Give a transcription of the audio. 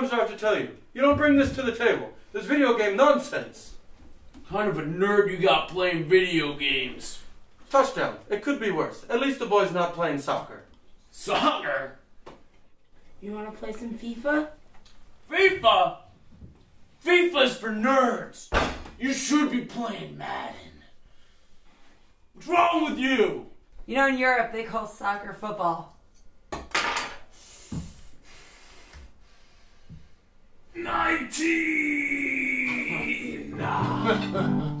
times do I have to tell you? You don't bring this to the table. This video game nonsense. Kind of a nerd you got playing video games. Touchdown. It could be worse. At least the boy's not playing soccer. Soccer? You want to play some FIFA? FIFA? FIFA's for nerds. You should be playing Madden. What's wrong with you? You know, in Europe, they call soccer football. Nah.